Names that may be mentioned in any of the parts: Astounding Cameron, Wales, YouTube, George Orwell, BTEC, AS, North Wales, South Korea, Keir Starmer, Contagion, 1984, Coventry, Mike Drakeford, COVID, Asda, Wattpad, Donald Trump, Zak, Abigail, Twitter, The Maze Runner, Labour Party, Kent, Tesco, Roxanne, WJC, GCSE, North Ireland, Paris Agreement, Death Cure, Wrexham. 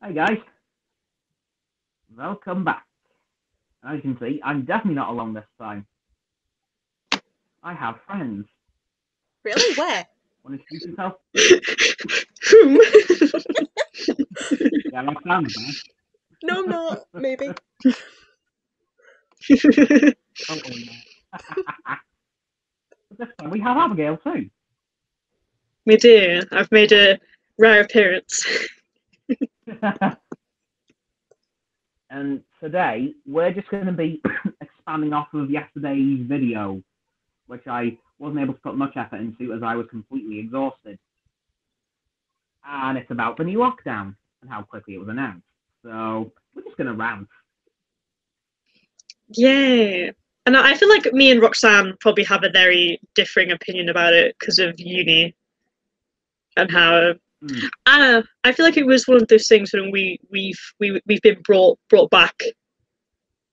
Hi guys, welcome back. As you can see, I'm definitely not alone this time. I have friends. Really? Where? Want to introduce yourself? Yeah, I'm not. No, I'm not. Maybe. Oh, no. This time we have Abigail too. We do. I've made a rare appearance. And today we're just going to be expanding off of yesterday's video, which I wasn't able to put much effort into as I was completely exhausted. And it's about the new lockdown and how quickly it was announced. So we're just going to rant. Yeah. And I feel like me and Roxanne probably have a very differing opinion about it because of uni and how... Mm. I feel like it was one of those things when we've been brought back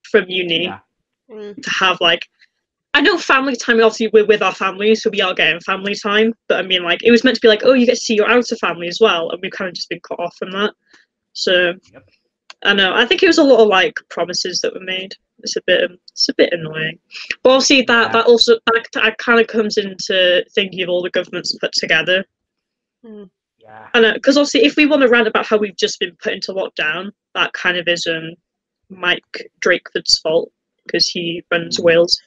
from uni, yeah. To have, like, I know family time, obviously we're with our families, so we are getting family time, but I mean, like, it was meant to be like, oh, you get to see your outer family as well, and we've kind of just been cut off from that. So yep. I know, I think it was a lot of, like, promises that were made. It's a bit annoying, but obviously that, yeah. that kind of comes into thinking of all the governments put together. Mm. Yeah. I know, because obviously if we want to rant about how we've just been put into lockdown, that kind of is Mike Drakeford's fault, because he runs Wales.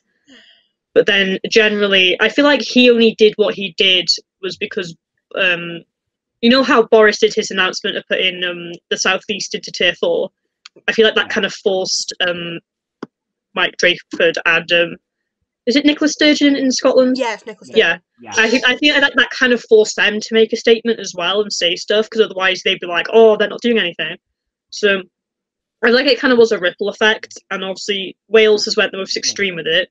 But then generally, I feel like he only did what he did was because, you know how Boris did his announcement of putting the southeast into tier 4? I feel like that kind of forced Mike Drakeford and... is it Nicola Sturgeon in Scotland? Yeah, it's Nicola Sturgeon. Yeah. Yeah. I think that kind of forced them to make a statement as well and say stuff, because otherwise they'd be like, oh, they're not doing anything. So I feel like it kind of was a ripple effect, and obviously Wales has went the most extreme with it.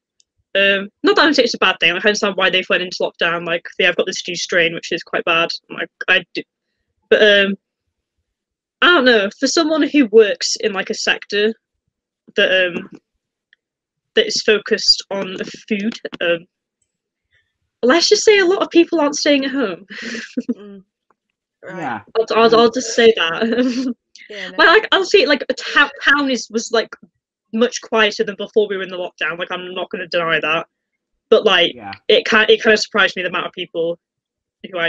Not that I say it's a bad thing. I understand why they've went into lockdown. Like, they have got this new strain, which is quite bad. Like, I do. But I don't know. For someone who works in, like, a sector that... that is focused on the food. Let's just say a lot of people aren't staying at home. Yeah, I'll just say that. Yeah, no. Like, I'll say, like, town was like much quieter than before we were in the lockdown. Like, I'm not going to deny that, but, like, yeah. it kind of surprised me the amount of people who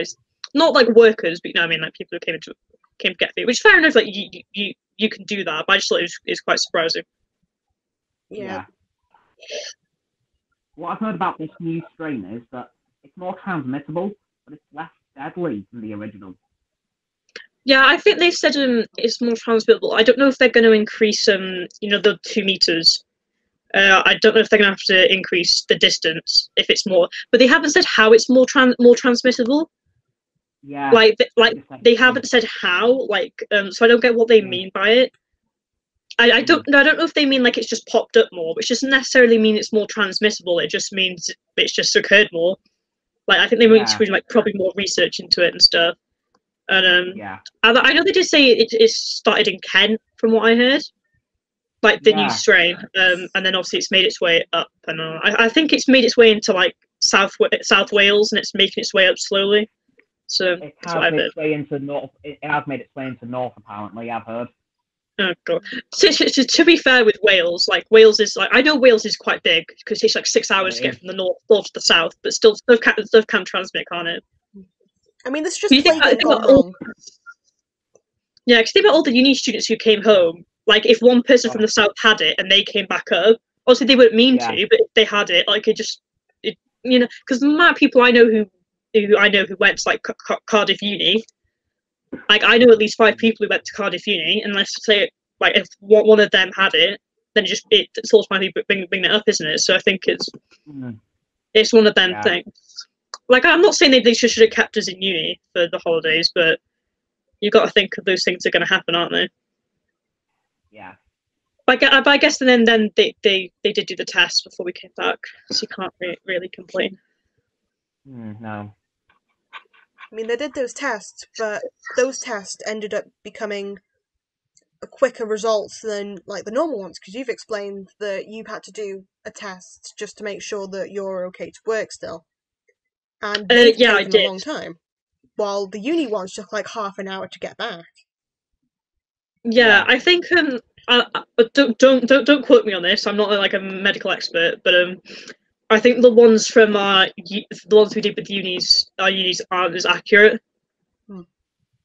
not like workers, but you know what I mean, like people who came to get food. Which, fair enough, like you can do that, but I just thought it was quite surprising. Yeah. What I've heard about this new strain is that it's more transmittable, but it's less deadly than the original. Yeah, I think they said it's more transmittable. I don't know if they're going to increase, you know, the 2 meters. I don't know if they're going to have to increase the distance if it's more. But they haven't said how it's more transmittable. Yeah. They haven't said how. Like, so I don't get what they mean by it. I don't know if they mean, like, it's just popped up more, which doesn't necessarily mean it's more transmissible. It just means it's just occurred more. Like, I think they were doing, like, probably more research into it and stuff. And I know they did say it started in Kent, from what I heard, like the new strain. And then obviously it's made its way up, and I think it's made its way into, like, South Wales, and it's making its way up slowly. So it has made its way into North, apparently, I've heard. Oh god! So to be fair with Wales, like, Wales is, like, I know Wales is quite big because it's like 6 hours to get from the north to the south, but still stuff can transmit, can't it? I mean, this just because think about all the uni students who came home. Like, if one person from the south had it and they came back up, obviously they wouldn't mean to, but if they had it, like, it you know, because the amount of people I know who went to, like, Cardiff Uni. Like, I know at least 5 people who went to Cardiff Uni, and let's say, like, if one of them had it, then it's automatically bringing it up, isn't it? So I think it's one of them things. Like, I'm not saying they should have kept us in uni for the holidays, but you've got to think of those things are going to happen, aren't they? Yeah. But I guess then they did do the test before we came back, so you can't really complain. No. I mean, they did those tests, but those tests ended up becoming a quicker results than, like, the normal ones, because you've explained that you've had to do a test just to make sure that you're okay to work still. And I did. A long time, while the uni ones took, like, half an hour to get back. Yeah, I think don't quote me on this. I'm not like a medical expert, but I think the ones from the ones we did with unis aren't as accurate.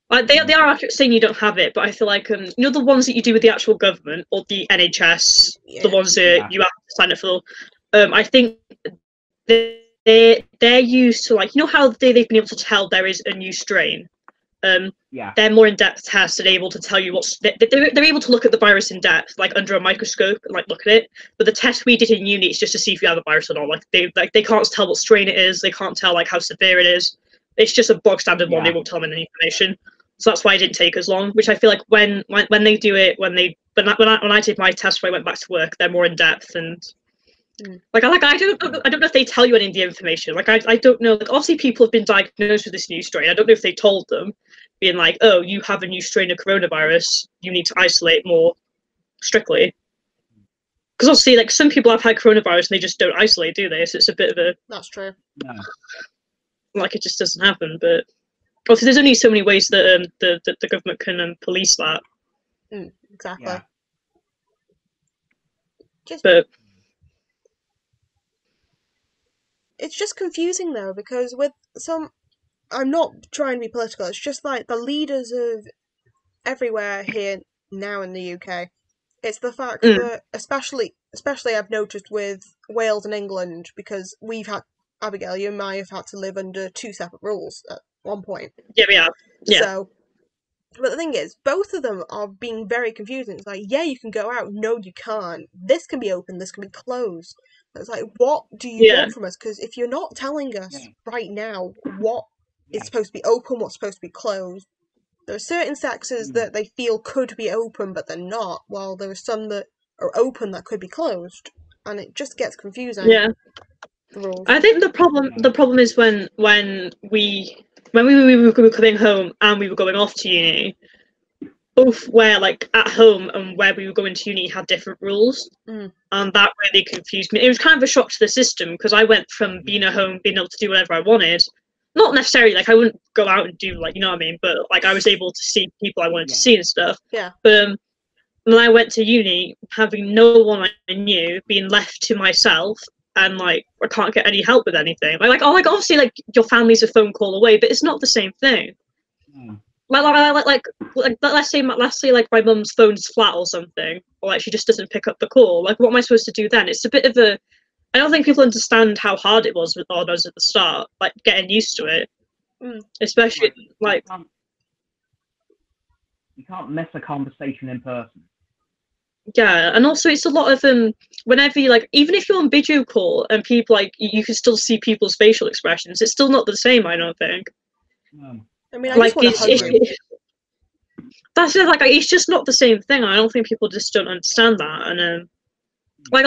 Like they are accurate, saying you don't have it, but I feel like you know, the ones that you do with the actual government or the NHS, the ones that you have to sign up for. I think they're used to, like, you know how they've been able to tell there is a new strain. They're more in-depth tests and able to tell you what's. They're able to look at the virus in depth, like under a microscope, and like look at it. But the test we did in uni is just to see if you have the virus or not. Like they can't tell what strain it is. They can't tell like how severe it is. It's just a bog standard one. They won't tell them any information. So that's why it didn't take as long. Which I feel like when they do it, when I did my test, when I went back to work, they're more in depth and. I don't know if they tell you any of the information. Like I don't know. Like obviously people have been diagnosed with this new strain. I don't know if they told them, being like, oh, you have a new strain of coronavirus. You need to isolate more strictly. Because obviously, like some people have had coronavirus and they just don't isolate, do they? So it's a bit of a. That's true. Yeah. Like it just doesn't happen. But obviously, there's only so many ways that the government can police that. Exactly. Yeah. But. It's just confusing though, because with some, I'm not trying to be political, it's just like the leaders of everywhere here now in the UK, it's the fact that especially I've noticed with Wales and England, because we've had, Abigail, you and I have had to live under two separate rules at one point. Yeah, we have. Yeah. So, but the thing is, both of them are being very confusing. It's like, yeah, you can go out, no, you can't. This can be open, this can be closed. It's like, what do you want from us? Because if you're not telling us right now what is supposed to be open, what's supposed to be closed, there are certain sectors that they feel could be open, but they're not, while there are some that are open that could be closed, and it just gets confusing. Yeah, I think the problem is when we were coming home and we were going off to uni, both where like at home and where we were going to uni had different rules, and that really confused me. It was kind of a shock to the system, because I went from being at home, being able to do whatever I wanted, not necessarily like I wouldn't go out and do, like, you know what I mean, but like I was able to see people I wanted to see and stuff. Yeah. But when I went to uni, having no one I knew, being left to myself, and like I can't get any help with anything. Like obviously like your family's a phone call away, but it's not the same thing. Let's say my mum's phone's flat or something, or like she just doesn't pick up the call. Like, what am I supposed to do then? It's a bit of a. I don't think people understand how hard it was with all those at the start, like getting used to it, especially like. You can't miss a conversation in person. Yeah, and also it's a lot of whenever you like, even if you're on video call and people like, you can still see people's facial expressions. It's still not the same, I don't think. I mean, I like just that's it, like it's just not the same thing. I don't think people just don't understand that, and like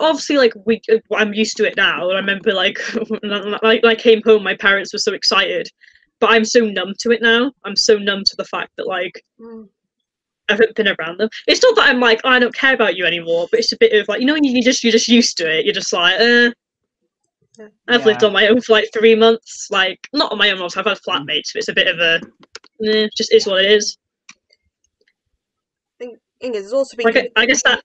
obviously like I'm used to it now. And I remember like when I came home, my parents were so excited, but I'm so numb to it now. I'm so numb to the fact that like I haven't been around them. It's not that I'm like, oh, I don't care about you anymore, but it's a bit of like, you know, when you're just used to it. You're just like, I've lived on my own for like 3 months. Like, not on my own, also. I've had flatmates, but it's a bit of a, just is what it is. I think it's also been. Like, I guess that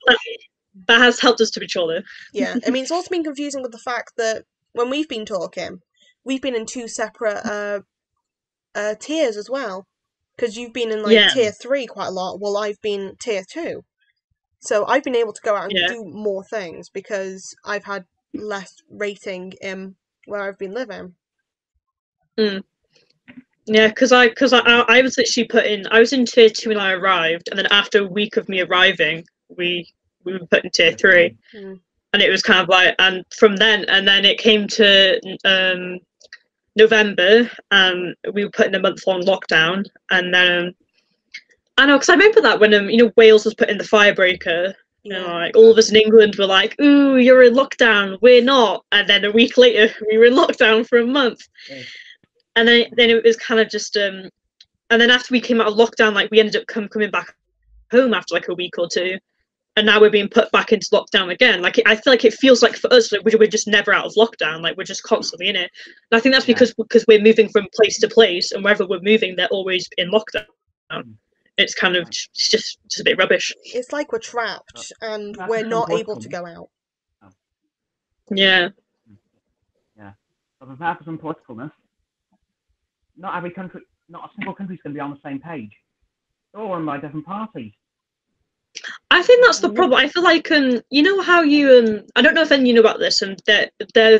has helped us to be older. Yeah, I mean, it's also been confusing with the fact that when we've been talking, we've been in two separate tiers as well. Because you've been in like tier 3 quite a lot, while I've been tier 2. So I've been able to go out and do more things because I've had less rating where I've been living. Yeah, because I was literally put in. I was in tier 2 when I arrived, and then after a week of me arriving, we were put in tier 3, and it was kind of like. And from then, and then it came to November, we were put in a month-long lockdown, and then I know, because I remember that when you know, Wales was put in the firebreaker. You know, like all of us in England were like, ooh, you're in lockdown, we're not. And then a week later, we were in lockdown for a month. And then it was kind of just, and then after we came out of lockdown, like we ended up coming back home after like a week or two. And now we're being put back into lockdown again. Like, I feel like it feels like for us, like we're just never out of lockdown. Like we're just constantly in it. And I think that's because we're moving from place to place, and wherever we're moving, they're always in lockdown. It's kind of just a bit rubbish. It's like we're trapped and we're not able to go out. Yeah. Yeah. But apart from politicalness, not a single country's going to be on the same page. They're all run by different parties. I think that's the problem. I feel like, you know how you, I don't know if anyone knew about this, and there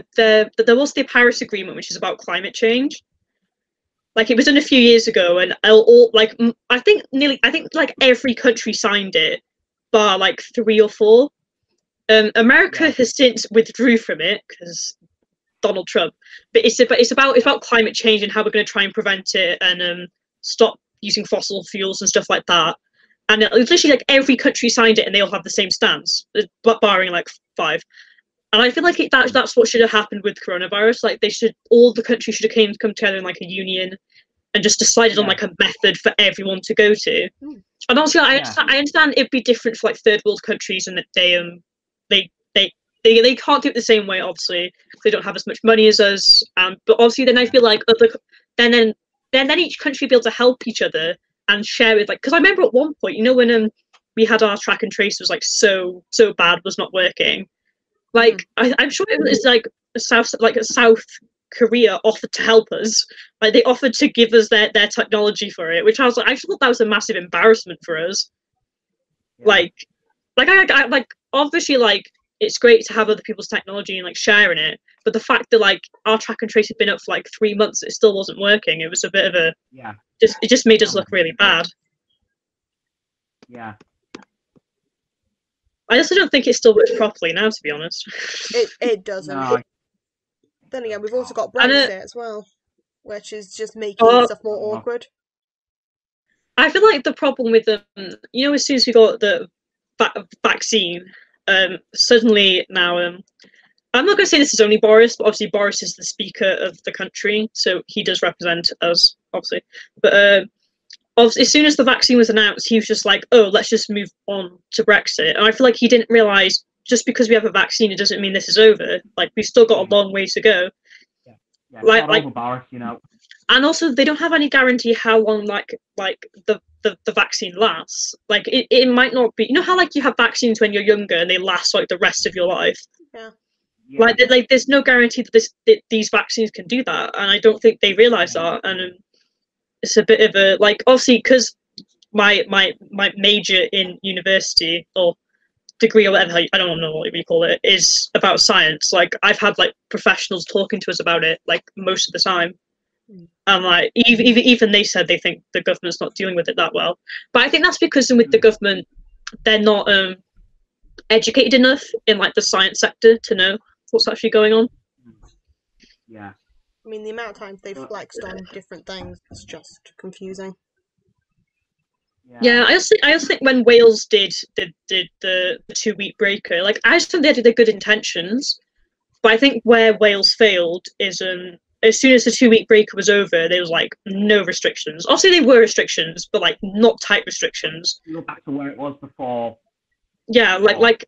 was the Paris Agreement, which is about climate change. Like, it was done a few years ago, and I think every country signed it, bar like 3 or 4. America has since withdrew from it because Donald Trump. But it's about climate change and how we're going to try and prevent it and stop using fossil fuels and stuff like that. And it was literally like every country signed it, and they all have the same stance, but barring like 5. And I feel like that's what should have happened with coronavirus. Like, all the countries should have come together in like a union and just decided on like a method for everyone to go to. And also, I understand it'd be different for like third world countries, and that they can't do it the same way, obviously, because they don't have as much money as us. But obviously, then I feel like then each country be able to help each other and share with, like, because I remember at one point, you know, when we had our track and trace was like so bad, was not working. Like, I'm sure it was like South Korea offered to help us. Like, they offered to give us their technology for it, which I was like, I thought that was a massive embarrassment for us. Yeah. Like obviously, like, it's great to have other people's technology and like sharing it, but the fact that like our track and trace had been up for like 3 months, it still wasn't working. It was a bit of a It just made us look really bad. Yeah. I also don't think it still works properly now, to be honest. It doesn't. No. Then again, we've also got Brexit as well, which is just making stuff more awkward. I feel like the problem with them, you know, as soon as we got the vaccine, suddenly now, I'm not going to say this is only Boris, but obviously Boris is the speaker of the country, so he does represent us, obviously. But obviously, as soon as the vaccine was announced, he was just like, oh, let's just move on to Brexit. And I feel like he didn't realise just because we have a vaccine, it doesn't mean this is over. Like, we've still got a long way to go. Yeah. Yeah, like over Boris, you know. And also, they don't have any guarantee how long like the vaccine lasts. Like, it might not be, you know how like you have vaccines when you're younger and they last like the rest of your life. Yeah. Yeah. Like, there's no guarantee that these vaccines can do that, and I don't think they realise that. And it's a bit of a, like, obviously, because my major in university or degree or whatever, I don't know what you call it, is about science. Like, I've had like professionals talking to us about it like most of the time, and like even they said they think the government's not dealing with it that well. But I think that's because with the government, they're not educated enough in like the science sector to know what's actually going on. Yeah, I mean, the amount of times they've flexed on different things is just confusing. Yeah, I also think when Wales did the 2-week breaker, like, I just think they had the good intentions, but I think where Wales failed is as soon as the 2-week breaker was over, there was like no restrictions. Obviously, there were restrictions, but like not tight restrictions. You're back to where it was before. Yeah, like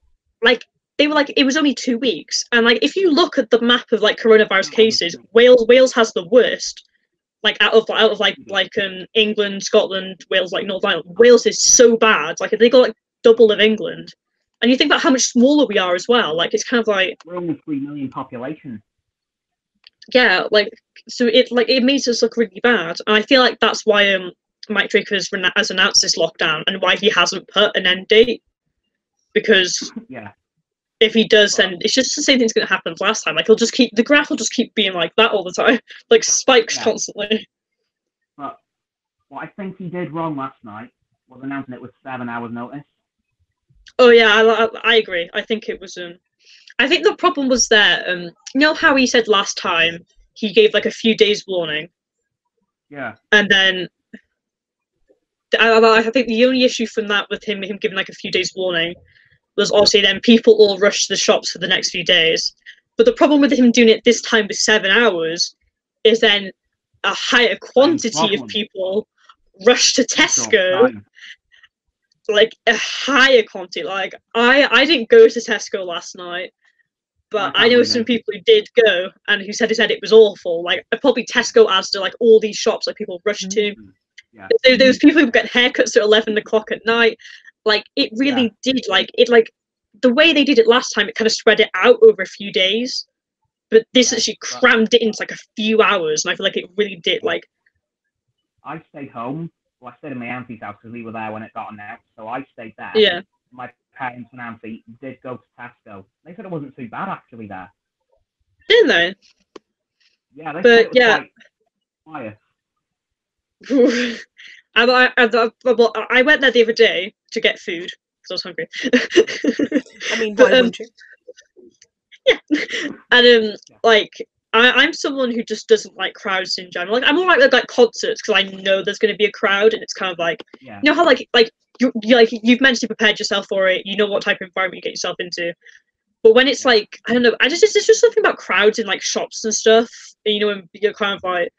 they were like, it was only 2 weeks, and like if you look at the map of like coronavirus cases, Wales has the worst. Like out of like England, Scotland, Wales, like North Ireland, Wales is so bad. Like, they got like double of England, and you think about how much smaller we are as well. Like, it's kind of like we're only 3 million population. Yeah, like, so it makes us look really bad, and I feel like that's why Mike Drakeford has announced this lockdown and why he hasn't put an end date. Because if he does, then it's just the same thing's going to happen as last time. Like, the graph will just keep being like that all the time, like spikes constantly. But what I think he did wrong last night was announcing it with 7 hours notice. Oh yeah, I agree. I think it was. I think the problem was there. You know how he said last time he gave like a few days warning. Yeah. And then I think the only issue from that with him giving like a few days warning was obviously then people all rushed to the shops for the next few days. But the problem with him doing it this time with 7 hours is then a higher quantity of people rushed to Tesco. Like a higher quantity. Like, I didn't go to Tesco last night, but I know some people who did go and who said it was awful. Like, probably Tesco, Asda, like all these shops like people rushed to. Yeah. There was people who get haircuts at 11 o'clock at night. Like, it really did, like, it, like, the way they did it last time, it kind of spread it out over a few days. But this actually crammed it into, like, a few hours. And I feel like it really did, like... I stayed home. Well, I stayed at my auntie's house because we were there when it got announced. So I stayed there. Yeah. My parents and auntie did go to Tesco. They said it wasn't too bad, actually, there. Didn't they? Yeah, they said it was quite quiet. I went there the other day to get food because I was hungry. I mean, why wouldn't you? Yeah, and like I'm someone who just doesn't like crowds in general. Like, I'm more like concerts because I know there's going to be a crowd, and it's kind of like you know how like you like you've mentally prepared yourself for it. You know what type of environment you get yourself into. But when it's like, I don't know, there's just something about crowds in like shops and stuff. You know, and you're kind of like.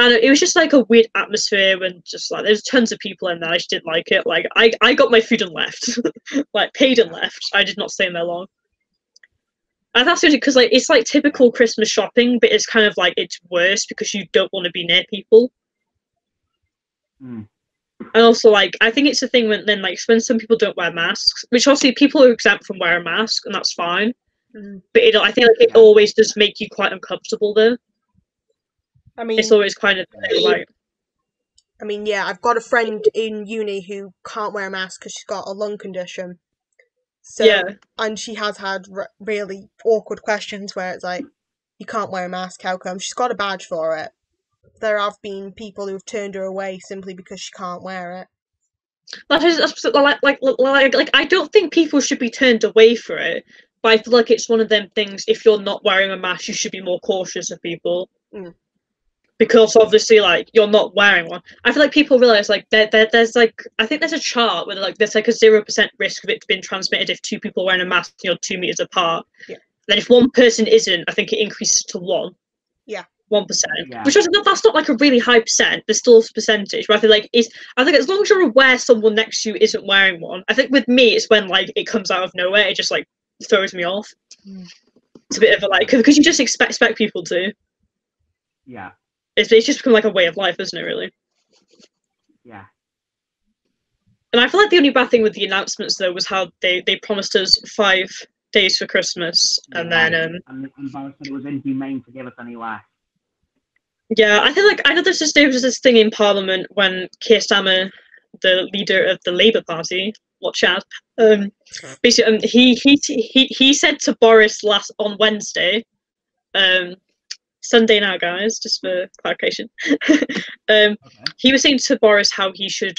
And it was just like a weird atmosphere, and just like there's tons of people in there. I just didn't like it. Like I got my food and left, like paid and left. I did not stay in there long. And that's because like it's like typical Christmas shopping, but it's kind of like it's worse because you don't want to be near people. Mm. And also like I think it's a thing when some people don't wear masks, which obviously people are exempt from wearing masks, and that's fine. Mm. But I think like it always does make you quite uncomfortable though. I mean, it's always kind of like. I mean, yeah, I've got a friend in uni who can't wear a mask because she's got a lung condition. So, yeah. And she has had really awkward questions where it's like, you can't wear a mask, how come? She's got a badge for it. There have been people who have turned her away simply because she can't wear it. That's I don't think people should be turned away for it, but I feel like it's one of them things. If you're not wearing a mask, you should be more cautious of people. Mm. Because obviously, like, you're not wearing one. I feel like people realise, like, there's, like, I think there's a chart where, like, there's, like, a 0% risk of it being transmitted if two people are wearing a mask and you're 2 metres apart. Yeah. Then if one person isn't, I think it increases to 1. Yeah. 1%. Yeah. Which is not, that's not, like, a really high percent. There's still a percentage. But I feel like as long as you're aware someone next to you isn't wearing one, I think with me, it's when, like, it comes out of nowhere. It just, like, throws me off. Mm. It's a bit of a, like, because you just expect people to. Yeah. It's just become like a way of life, isn't it, really? Yeah. And I feel like the only bad thing with the announcements, though, was how they promised us 5 days for Christmas, and then... I'm embarrassed that it was inhumane to give us any less. Yeah, I feel like... I know there was this thing in Parliament when Keir Starmer, the leader of the Labour Party, watch out, basically, he said to Boris on Wednesday... Sunday now, guys, just for clarification. He was saying to Boris how he should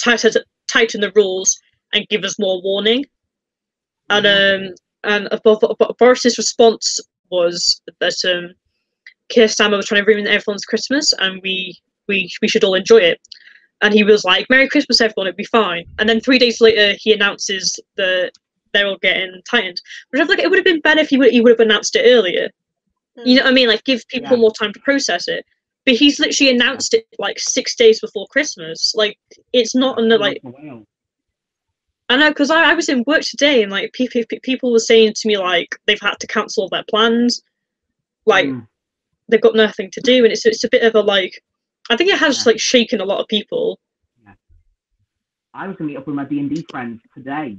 tighten the rules and give us more warning. And Boris's response was that Keir Starmer was trying to ruin everyone's Christmas, and we should all enjoy it. And he was like, "Merry Christmas, everyone, it'll be fine." And then 3 days later, he announces that they're all getting tightened. But I feel like it would have been better if he would have announced it earlier. Mm. You know what I mean? Like, give people more time to process it. But he's literally announced it like 6 days before Christmas. Like, it's not on the like. I know, because I was in work today, and like people were saying to me like they've had to cancel their plans, like they've got nothing to do, and it's a bit of a like. I think it has like shaken a lot of people. Yeah. I was gonna meet up with my D&D friends today.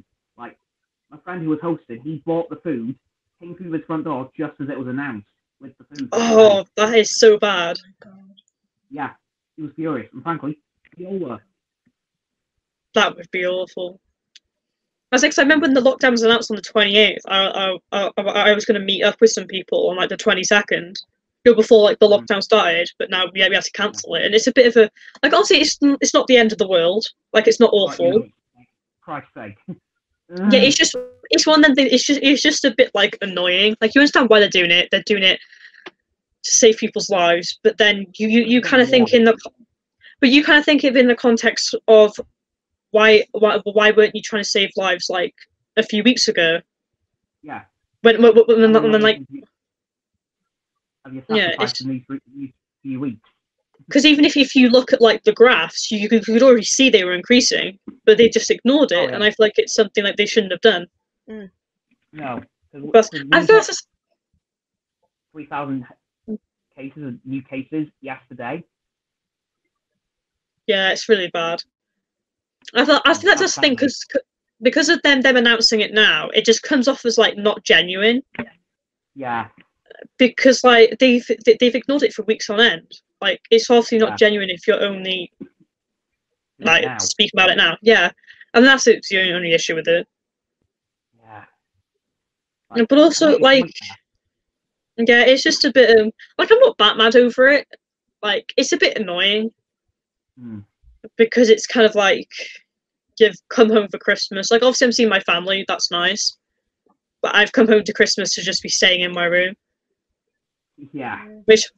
My friend who was hosted, he bought the food, came through his front door just as it was announced with the food. Oh, that is so bad. Yeah, he was furious, and frankly, we all were. That would be awful. I was like, 'cause I remember when the lockdown was announced on the 28th, I was going to meet up with some people on like the 22nd, before like the lockdown started, but now we had to cancel it, and it's a bit of a like. Honestly, it's not the end of the world. Like, it's not awful. Like, Christ's sake. Yeah, it's one that it's just a bit like annoying. Like, you understand why they're doing it to save people's lives, but then you kind of think in the context of why weren't you trying to save lives like a few weeks ago? Yeah. When like it's few weeks. Because even if you look at like the graphs, you could already see they were increasing, but they just ignored it. Oh, yeah. And I feel like it's something like they shouldn't have done. Mm. No, but I thought 3,000 new cases yesterday. Yeah, it's really bad. I think that's just the thing, because of them announcing it now, it just comes off as like not genuine. Yeah. Because like they've ignored it for weeks on end. Like it's obviously not genuine if you're only like speaking about it now. Yeah, and that's it's the only issue with it. Yeah. Like, but also like, yeah, it's just a bit like I'm not that mad over it. Like it's a bit annoying. Mm. Because it's kind of like you've come home for Christmas. Like obviously I'm seeing my family, that's nice, but I've come home to Christmas to just be staying in my room. Yeah,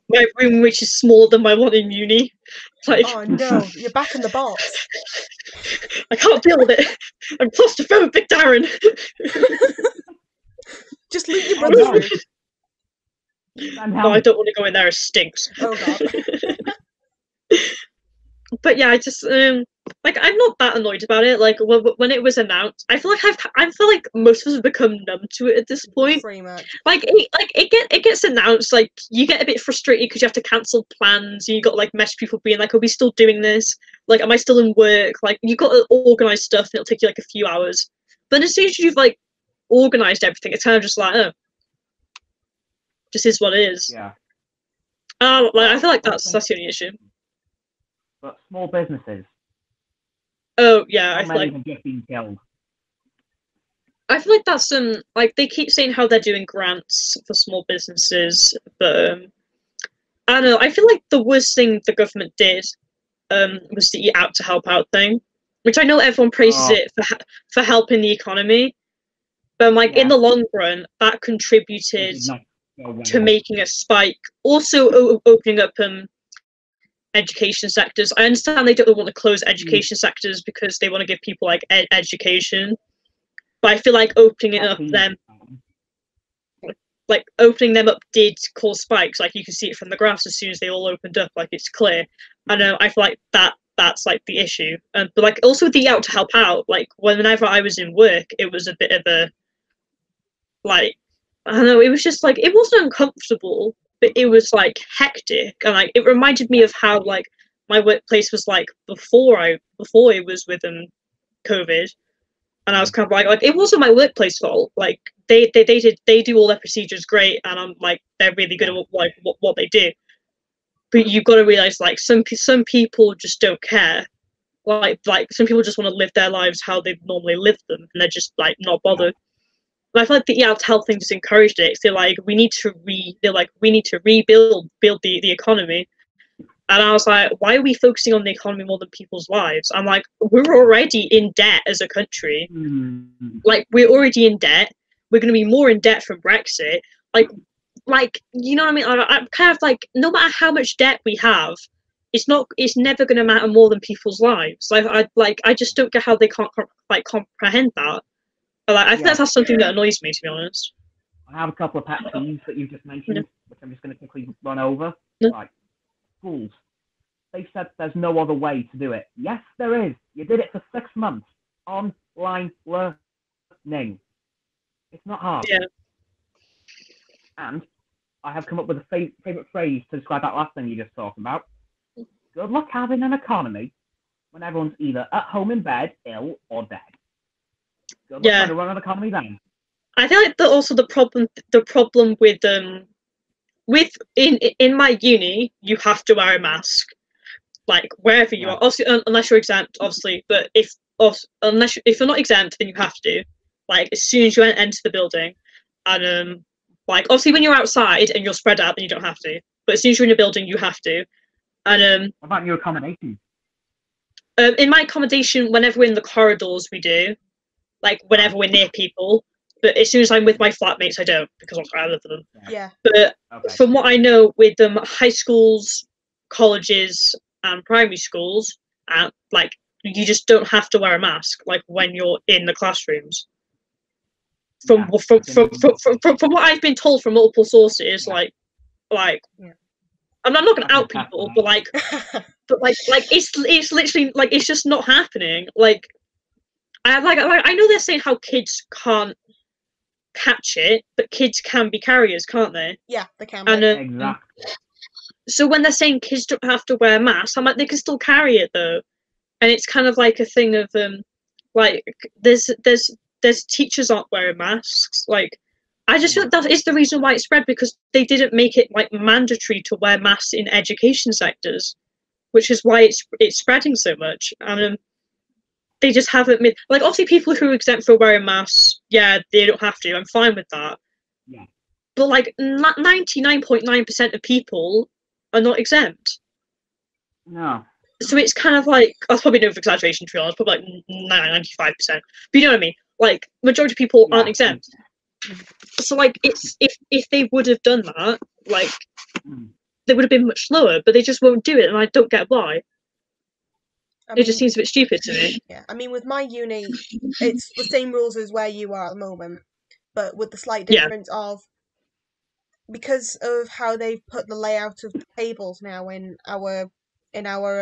my room which is smaller than my one in uni. Like, oh no, you're back in the box. I can't deal with it. I'm claustrophobic, Darren. Just leave your brother's room. No, I don't want to go in there. It stinks. Oh god. But yeah, I just like I'm not that annoyed about it. Like when it was announced, I feel like I feel like most of us have become numb to it at this point. Pretty much. Like it gets announced, like you get a bit frustrated because you have to cancel plans. And you got like message people being like, "Are we still doing this? Like, am I still in work?" Like you got to organise stuff, and it'll take you like a few hours. But as soon as you've like organised everything, it's kind of just like, oh, just is what it is. Yeah. Like I feel like that's the only issue. But small businesses. Oh yeah, I feel like just being killed. I feel like that's like they keep saying how they're doing grants for small businesses, but I don't know. I feel like the worst thing the government did was the Eat Out to Help Out thing, which I know everyone praises it for helping the economy, but I'm like in the long run that contributed to making a spike. Also opening up education sectors. I understand they don't want to close education sectors because they want to give people like education, but I feel like opening it up opening them up did cause spikes. Like you can see it from the graphs as soon as they all opened up, like it's clear. I know, I feel like that's like the issue. But like also the Out to Help Out, like whenever I was in work, it was a bit of a like, I don't know, it was just like, it wasn't uncomfortable, but it was like hectic, and like it reminded me of how like my workplace was like before it was with COVID, and I was kind of like it wasn't my workplace fault. Like they do all their procedures great, and I'm like they're really good at what they do, but you've got to realize like some people just don't care. Like some people just want to live their lives how they've normally lived them, and they're just like not bothered. And I feel like the Out to Help thing just encouraged it. They're like, we need to rebuild the economy. And I was like, why are we focusing on the economy more than people's lives? I'm like, we're already in debt as a country. Mm-hmm. Like we're already in debt. We're going to be more in debt from Brexit. Like you know what I mean? I'm kind of like, no matter how much debt we have, it's never going to matter more than people's lives. Like I just don't get how they can't comprehend that. Like, I think that's something that annoys me, to be honest. I have a couple of pet peeves that you just mentioned, which I'm just going to quickly run over. No. Like, schools. They said there's no other way to do it. Yes, there is. You did it for 6 months. Online learning. It's not hard. Yeah. And I have come up with a favourite phrase to describe that last thing you just talked about. Good luck having an economy when everyone's either at home in bed, ill, or dead. Yeah, to run on economy then. I feel like the problem with in my uni, you have to wear a mask, like wherever you are. Obviously, unless you're exempt, obviously. But if you're not exempt, then you have to. Like as soon as you enter the building, and like obviously when you're outside and you're spread out, then you don't have to. But as soon as you're in a building, you have to. And what about your accommodation? In my accommodation, whenever we're in the corridors, we do. Like whenever we're near people, but as soon as I'm with my flatmates, I don't, because I love them. Yeah. But from what I know, with high schools, colleges, and primary schools, like you just don't have to wear a mask, like when you're in the classrooms. From what I've been told from multiple sources, and I'm not gonna out people, but like, but it's literally like it's just not happening, like. I know they're saying how kids can't catch it, but kids can be carriers, can't they? Yeah, they can. And, exactly. So when they're saying kids don't have to wear masks, I'm like, they can still carry it though. And it's kind of like a thing of like there's teachers aren't wearing masks. Like, I just feel like that is the reason why it spread, because they didn't make it like mandatory to wear masks in education sectors, which is why it's spreading so much. And they just haven't made, like, obviously people who are exempt for wearing masks, yeah, they don't have to. I'm fine with that. Yeah. But like 99.9% of people are not exempt. No. So it's kind of like, that's probably no exaggeration, to be honest, probably like 95%. But you know what I mean? Like, majority of people aren't exempt. So like, it's if they would have done that, like, they would have been much lower, but they just won't do it, and I don't get why. It just seems a bit stupid to me. Yeah, I mean, with my uni, it's the same rules as where you are at the moment, but with the slight difference of, because of how they've put the layout of the tables now in our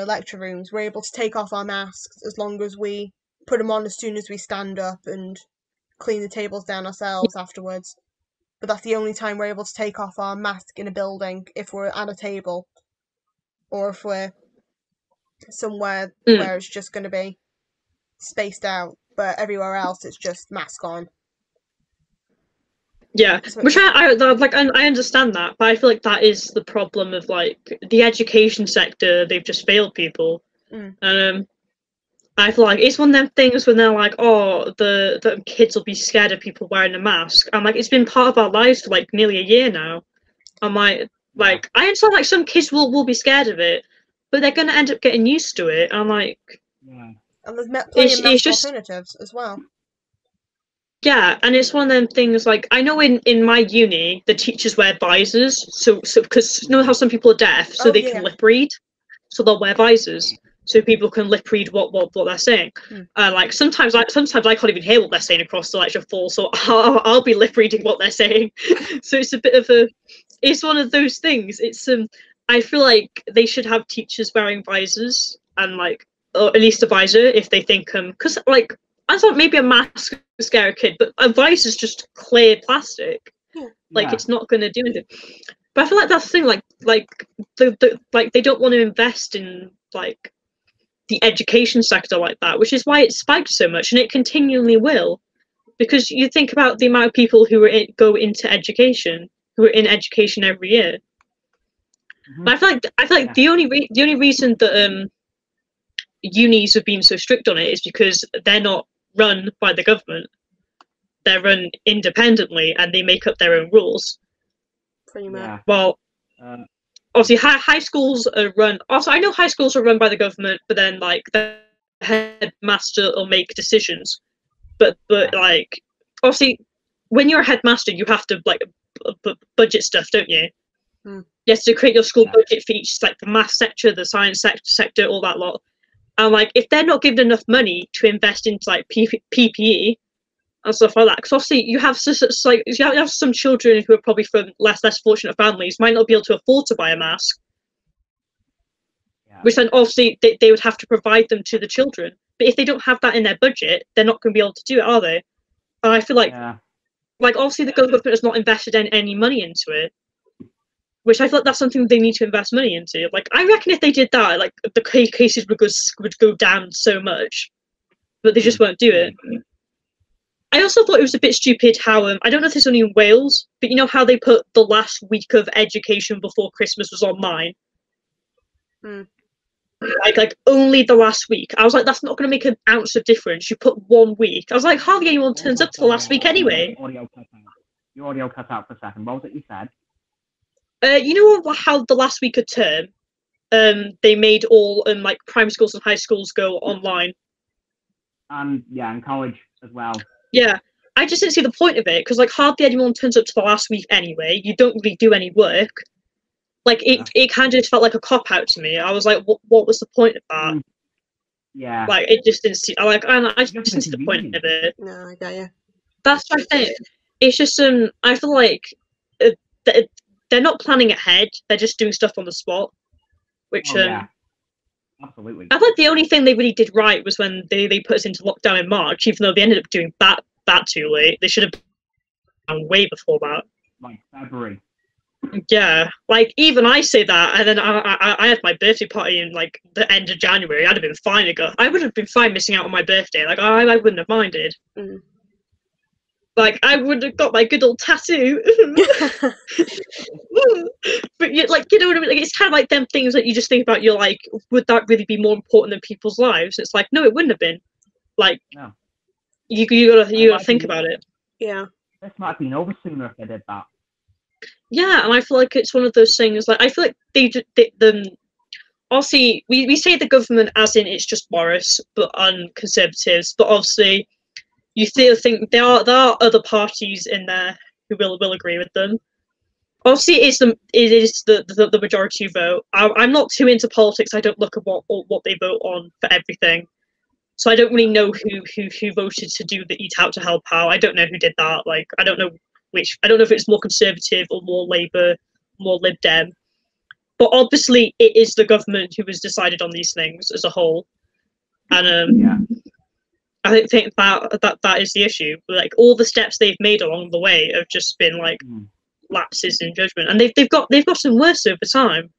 lecture rooms, we're able to take off our masks as long as we put them on as soon as we stand up and clean the tables down ourselves afterwards. But that's the only time we're able to take off our mask in a building, if we're at a table or if we're somewhere where it's just going to be spaced out, but everywhere else it's just mask on. Yeah, which I understand that, but I feel like that is the problem of like the education sector. They've just failed people, and I feel like it's one of them things when they're like, oh, the kids will be scared of people wearing a mask. I'm like, it's been part of our lives for like nearly a year now. I'm like I understand like some kids will be scared of it, but they're going to end up getting used to it. I'm like, and there's plenty of alternatives as well. Yeah, and it's one of them things, like, I know in my uni, the teachers wear visors, so because you know how some people are deaf, so they can lip read, so they'll wear visors, so people can lip read what they're saying. Like, sometimes I can't even hear what they're saying across the lecture floor, so I'll be lip reading what they're saying. So it's a bit of a, it's one of those things. It's, I feel like they should have teachers wearing visors, and like, or at least a visor if they think, because like, I thought maybe a mask would scare a kid, but a visor is just clear plastic. Like, it's not going to do anything. But I feel like that's the thing, like they don't want to invest in like the education sector like that, which is why it spiked so much, and it continually will, because you think about the amount of people who go into education every year. But I feel like the only reason that unis have been so strict on it is because they're not run by the government. They're run independently, and they make up their own rules. Pretty much. Yeah. Well, obviously high schools are run. Also, I know high schools are run by the government, but then like the headmaster will make decisions. But like, obviously, when you're a headmaster, you have to like budget stuff, don't you? You have to create your school budget for each, like the math sector, the science sector, all that lot. And like, if they're not given enough money to invest into like PPE and stuff like that, because obviously you have some children who are probably from less fortunate families might not be able to afford to buy a mask, which then obviously they would have to provide them to the children. But if they don't have that in their budget, they're not going to be able to do it, are they? And I feel like, like obviously the government has not invested any money into it, which I thought that's something they need to invest money into. Like, I reckon if they did that, like the cases would go down so much, but they just won't do it. I also thought it was a bit stupid how I don't know if it's only in Wales, but you know how they put the last week of education before Christmas was online. Like only the last week. I was like, that's not going to make an ounce of difference. You put 1 week. I was like, hardly anyone turns up to the last week anyway. Your audio cut out for a second. What was it you said? You know how the last week of term, they made all like primary schools and high schools go online. Yeah, and college as well. Yeah, I just didn't see the point of it, because like hardly anyone turns up to the last week anyway. You don't really do any work. Like it kind of just felt like a cop out to me. I was like, what was the point of that? Yeah. Like it just didn't see. I just didn't see the point of it. No, I get you. That's what I think. It's just I feel like they're not planning ahead, they're just doing stuff on the spot, which absolutely. I thought the only thing they really did right was when they put us into lockdown in March, even though they ended up doing that too late. They should have done way before that, like February Yeah, like even I say that, and then I had my birthday party in like the end of January. I'd have been fine to go. I would have been fine missing out on my birthday. Like I wouldn't have minded. Mm. Like I would have got my good old tattoo. But you, like, you know what I mean? Like, it's kind of like them things that you just think about. You're like, would that really be more important than people's lives? It's like, no, it wouldn't have been. Like, no. you gotta think about it. Yeah. This might have been over sooner if I did that. Yeah, and I feel like it's one of those things. Like I feel like obviously we say the government as in it's just Boris, but and Conservatives. But obviously, you still think there are other parties in there who will agree with them. Obviously, it is the majority vote. I'm not too into politics. I don't look at what they vote on for everything, so I don't really know who voted to do the Eat Out to Help Out. I don't know who did that. Like I don't know. Which I don't know if it's more Conservative or more Labour, more Lib Dem. But obviously it is the government who has decided on these things as a whole. And I think that is the issue. Like all the steps they've made along the way have just been like lapses in judgment. And they've gotten worse over time.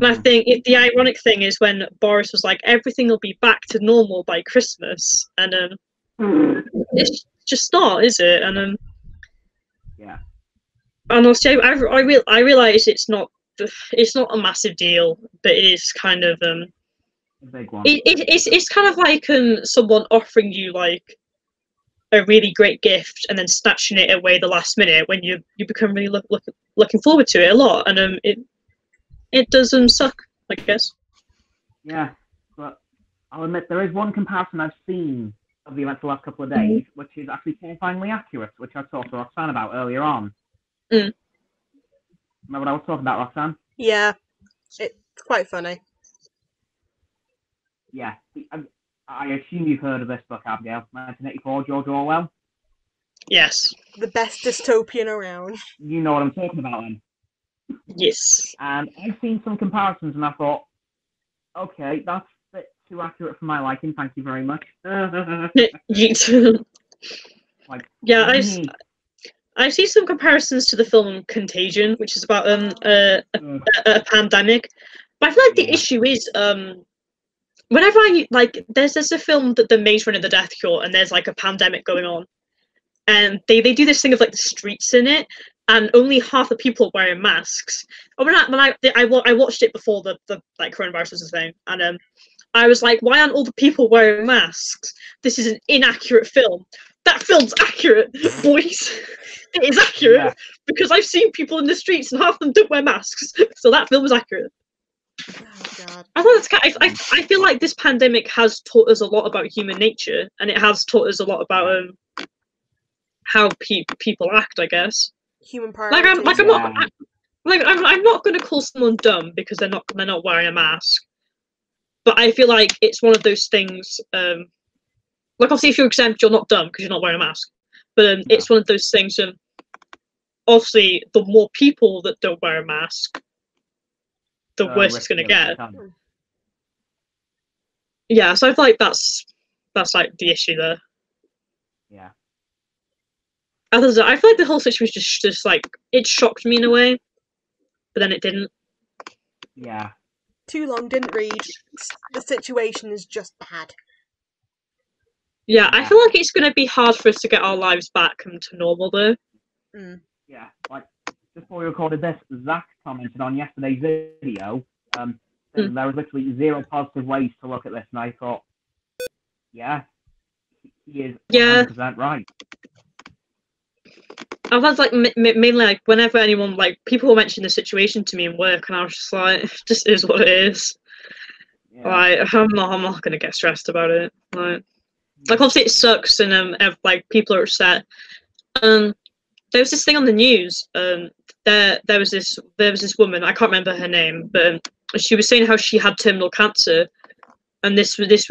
And I think the ironic thing is when Boris was like, everything will be back to normal by Christmas. And it's just not, is it? And yeah, and also I realize it's not a massive deal, but it is kind of a big one. It's kind of like someone offering you like a really great gift and then snatching it away the last minute when you become really looking forward to it a lot, and it does suck, I guess. Yeah, but I'll admit there is one comparison I've seen of the events the last couple of days, which is actually terrifyingly accurate, which I talked to Roxanne about earlier on. Mm. Remember what I was talking about, Roxanne? Yeah, it's quite funny. Yeah, I assume you've heard of this book, Abigail, 1984, George Orwell. Yes. The best dystopian around. You know what I'm talking about then. Yes. And I've seen some comparisons and I thought, okay, that's too accurate for my liking, thank you very much. Like, yeah, I see some comparisons to the film Contagion, which is about a pandemic, but I feel like the issue is whenever I like there's a film that The Maze Runner, The Death Cure, and there's like a pandemic going on, and they do this thing of like the streets in it, and only half the people are wearing masks. And when I watched it before the like coronavirus was a thing, and I was like, why aren't all the people wearing masks? This is an inaccurate film. That film's accurate, boys. It is accurate, yeah. Because I've seen people in the streets and half of them don't wear masks. So that film was accurate. Oh, God. I feel like this pandemic has taught us a lot about human nature, and it has taught us a lot about how people act, I guess. Human part. I'm not going to call someone dumb because they're not wearing a mask. But I feel like it's one of those things, like obviously if you're exempt, you're not dumb because you're not wearing a mask. But it's one of those things, obviously the more people that don't wear a mask, the worse it's going to get. Yeah, so I feel like that's like the issue there. Yeah. Other than that, I feel like the whole situation was just like, it shocked me in a way, but then it didn't. Yeah. Too long, didn't read. The situation is just bad. Yeah, I feel like it's going to be hard for us to get our lives back to normal, though. Mm. Yeah, like, before we recorded this, Zach commented on yesterday's video, there was literally zero positive ways to look at this, and I thought, yeah, he is 100% right. I've had like mainly like whenever anyone like people mention the situation to me in work, and I was just like, "Just is what it is." Yeah. Like I'm not gonna get stressed about it. Like obviously it sucks, and like people are upset. There was this thing on the news. There was this woman, I can't remember her name, but she was saying how she had terminal cancer, and this is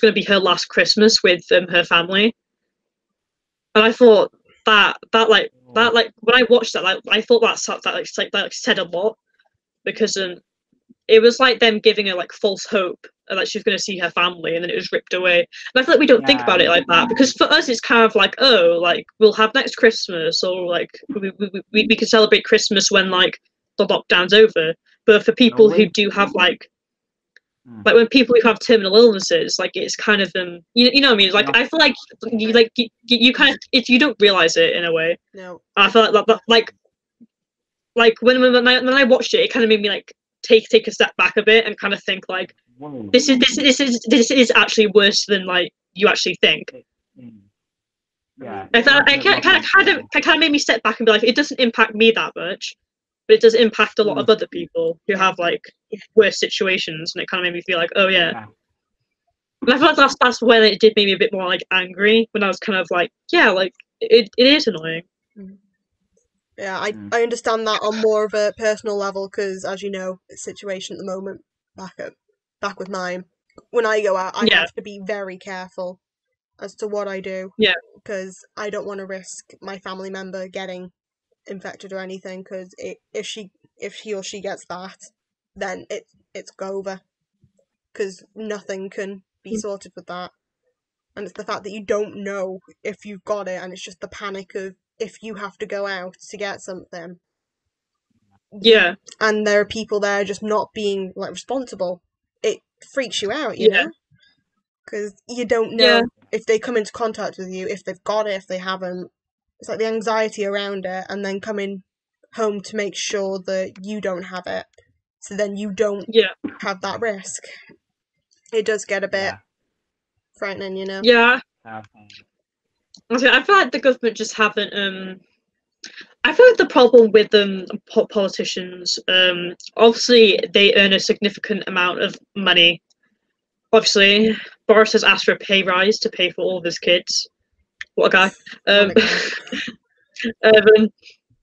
gonna be her last Christmas with her family. And I thought. That like when I watched that, like I thought that said a lot, because it was like them giving her like false hope that like she's going to see her family, and then it was ripped away. And I feel like we don't think about it like that, because for us it's kind of like, oh, like we'll have next Christmas, or like we can celebrate Christmas when like the lockdown's over. But for people who do have like when people who have terminal illnesses, like it's kind of you know what I mean? Like I feel like you kind of, if you don't realize it in a way. No. I feel like that, like when I watched it, it kind of made me like take a step back a bit and kind of think like, whoa, this is actually worse than like you actually think. Yeah. It kind of made me step back and be like, it doesn't impact me that much, but it does impact a lot of other people who have like worse situations, and it kind of made me feel like, oh yeah. And I feel like that's when it did make me a bit more like angry, when I was kind of like, yeah, like it is annoying. Mm-hmm. Yeah, I understand that on more of a personal level, because as you know, the situation at the moment, back with mine, when I go out, I have to be very careful as to what I do. Yeah. Because I don't want to risk my family member getting infected or anything, because if he or she gets that, then it's over. Because nothing can be sorted with that. And it's the fact that you don't know if you've got it, and it's just the panic of, if you have to go out to get something. Yeah. And there are people there just not being like responsible. It freaks you out, you know? Because you don't know if they come into contact with you, if they've got it, if they haven't. It's like the anxiety around it, and then coming home to make sure that you don't have it, so then you don't have that risk. It does get a bit frightening, you know? Yeah. I feel like the government just haven't. I feel like the problem with politicians. Obviously, they earn a significant amount of money. Obviously, Boris has asked for a pay rise to pay for all of his kids. What a guy!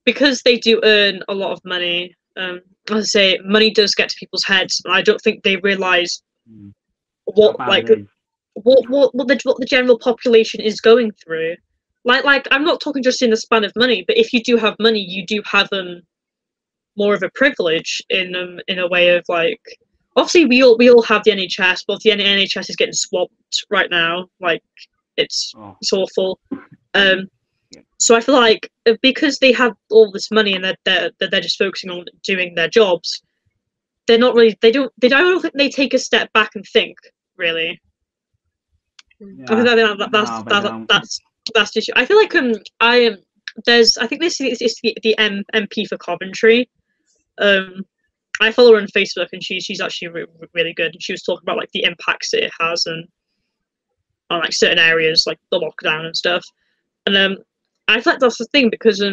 Because they do earn a lot of money. As I say, money does get to people's heads, and I don't think they realise what the general population is going through. Like I'm not talking just in the span of money, but if you do have money, you do have more of a privilege in a way of like, obviously we all have the NHS, but the NHS is getting swamped right now. Like it's awful. So I feel like because they have all this money and they're just focusing on doing their jobs, they're not really, I don't think they take a step back and think really. Yeah. I think that's the issue. I feel like I think this is the MP for Coventry. I follow her on Facebook, and she's actually really good. And she was talking about like the impacts that it has on like certain areas, like the lockdown and stuff. And I feel like that's the thing, because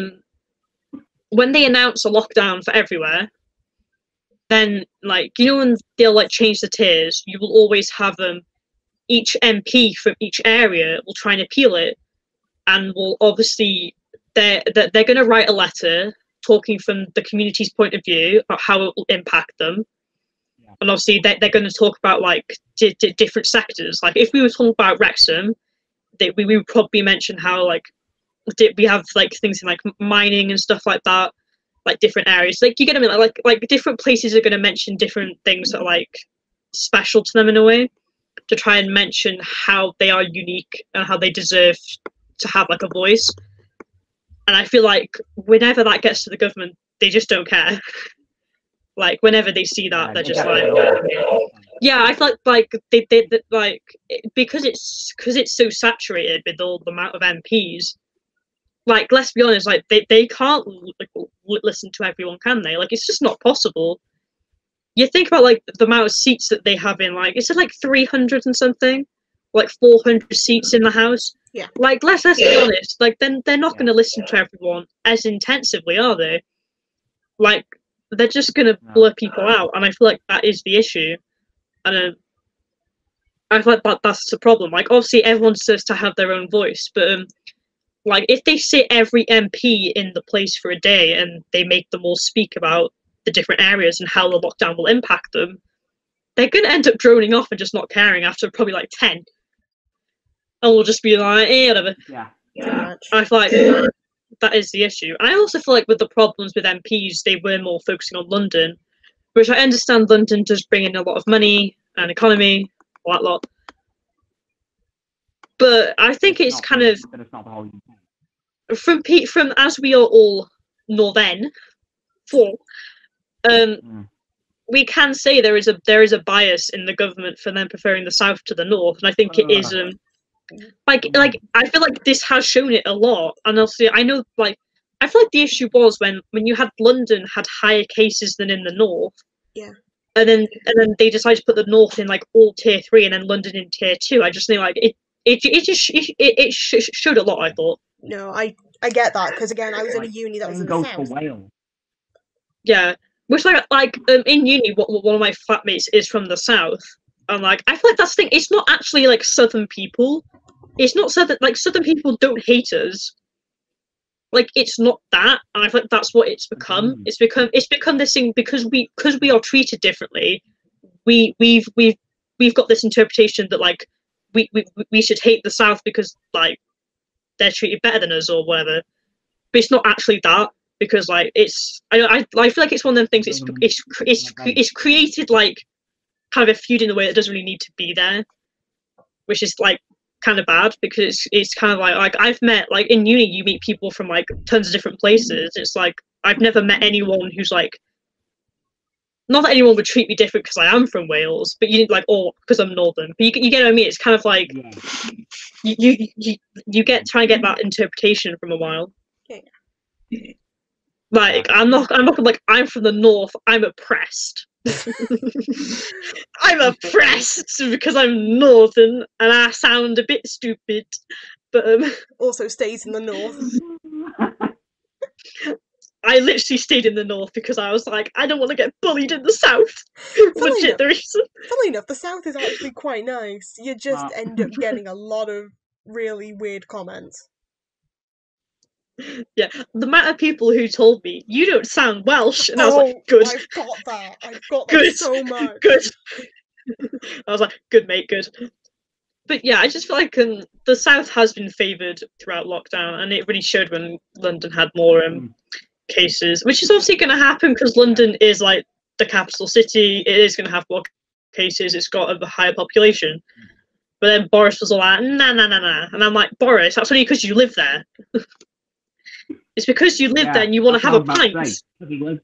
when they announce a lockdown for everywhere, then like, you know, when they'll like change the tiers, you will always have them. Each MP from each area will try and appeal it, and will obviously they're going to write a letter talking from the community's point of view about how it will impact them, and obviously they're going to talk about like different sectors. Like if we were talking about Wrexham, we would probably mention how like we have like things in like mining and stuff like that, like different areas. Like you get what I mean? Like different places are going to mention different things that are like special to them in a way, to try and mention how they are unique and how they deserve to have like a voice. And I feel like whenever that gets to the government, they just don't care. Like whenever they see that, they're just like, yeah. I feel like they like, because it's so saturated with all the amount of MPs. Like, let's be honest, like they can't listen to everyone, can they? Like it's just not possible. You think about like the amount of seats that they have in like, it's like 300 and something, like 400 seats in the House. Yeah. Like let's be honest, like then they're not going to listen to everyone as intensively, are they? Like they're just going to blur people out, and I feel like that is the issue. And I feel like that's the problem. Like obviously everyone deserves to have their own voice, but like if they sit every MP in the place for a day and they make them all speak about the different areas and how the lockdown will impact them, they're going to end up droning off and just not caring after probably like 10, and we'll just be like, eh, whatever. Yeah. I feel like that is the issue. And I also feel like with the problems with MPs, they were more focusing on London, which I understand London does bring in a lot of money and economy, all that lot. But I think it's kind of, from as we are all Northern, we can say there is a bias in the government for them preferring the south to the north, and I think it is like I feel like this has shown it a lot. And also I know, like, I feel like the issue was when you had London had higher cases than in the north. Yeah. And then they decided to put the north in like all tier 3 and then London in tier 2. I just think like it just showed a lot. I thought. No, I get that, because again I was in a uni that was in the south. Wales. Yeah, which like in uni, one of my flatmates is from the south, and like I feel like that's the thing. It's not actually like southern people. It's not southern, like southern people don't hate us. Like it's not that, and I feel like that's what it's become. Mm-hmm. It's become this thing because we are treated differently. We've got this interpretation that like we should hate the south because like they're treated better than us or whatever. But it's not actually that, because like it's I feel like it's one of them things. It's created like kind of a feud in a way that doesn't really need to be there, which is like kind of bad, because it's kind of like I've met, like in uni you meet people from like tons of different places. It's like I've never met anyone who's like, not that anyone would treat me different because I am from Wales, but you didn't like, oh, because I'm northern. But you get what I mean. It's kind of like you get trying to get that interpretation from a while. Yeah. Like I'm not like I'm from the north, I'm oppressed. I'm oppressed because I'm northern and I sound a bit stupid, but also stays in the north. I literally stayed in the north because I was like, I don't want to get bullied in the south. Legit, the reason. Funnily enough, the south is actually quite nice. You just end up getting a lot of really weird comments. Yeah, the amount of people who told me you don't sound Welsh, and I was like, good. I've got that good, so much. Good. I was like, good mate, good. But yeah, I just feel like the south has been favoured throughout lockdown, and it really showed when London had more cases, which is obviously going to happen because London is like the capital city. It is going to have more cases. It's got a higher population. But then Boris was all like, nah, and I'm like, Boris, that's only because you live there. It's because you live there and you want to have a pint. It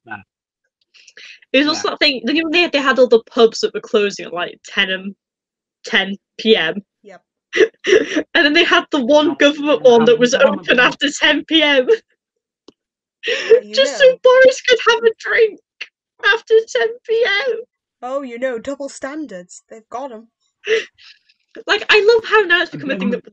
was also that thing. They had all the pubs that were closing at like 10 p.m. Yep. And then they had the one government one that was open after 10 p.m. Just so Boris could have a drink after 10 p.m. Oh, double standards. They've got them. Like, I love how now it's become a thing that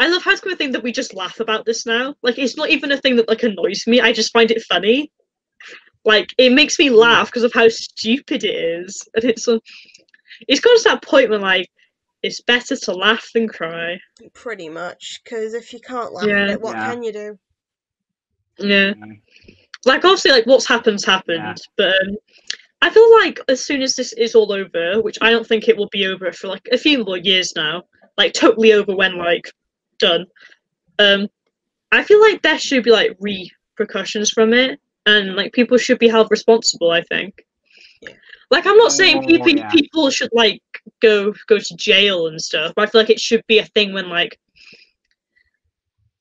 I love how it's become a thing that we just laugh about this now. Like, it's not even a thing that like annoys me. I just find it funny. Like, it makes me laugh because of how stupid it is, and it's gone to that point where like it's better to laugh than cry. Pretty much, because if you can't laugh at it, what can you do? Yeah. Like, obviously, like what's happened, but I feel like as soon as this is all over, which I don't think it will be over for like a few more years now, like totally over when like done, I feel like there should be like repercussions from it, and like people should be held responsible, I think. Like, I'm not saying people should like go to jail and stuff, but I feel like it should be a thing when like,